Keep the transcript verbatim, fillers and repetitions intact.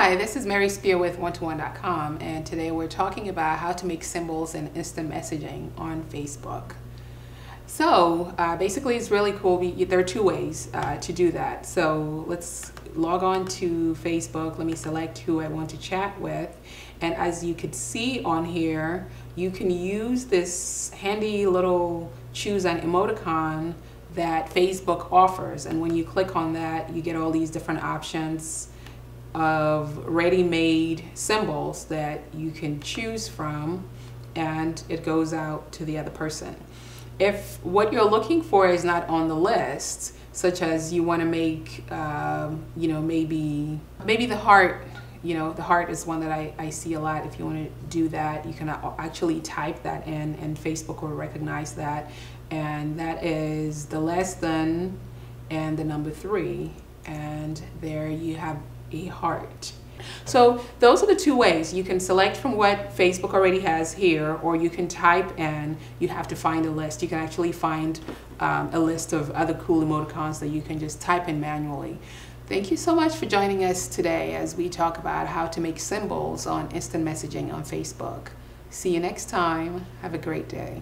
Hi, this is Mary Spio with one to one dot com, and today we're talking about how to make symbols and instant messaging on Facebook. So uh, basically it's really cool. We, there are two ways uh, to do that. So let's log on to Facebook. Let me select who I want to chat with. And as you can see on here, you can use this handy little choose an emoticon that Facebook offers. And when you click on that, you get all these different options of ready-made symbols that you can choose from, and it goes out to the other person. If what you're looking for is not on the list, such as you want to make, um, you know, maybe maybe the heart, you know, the heart is one that I, I see a lot. If you want to do that, you can actually type that in and Facebook will recognize that. And that is the less than and the number three. And there you have a heart. So those are the two ways. You can select from what Facebook already has here, or you can type in. You have to find a list. You can actually find um, a list of other cool emoticons that you can just type in manually. Thank you so much for joining us today as we talk about how to make symbols on instant messaging on Facebook. See you next time. Have a great day.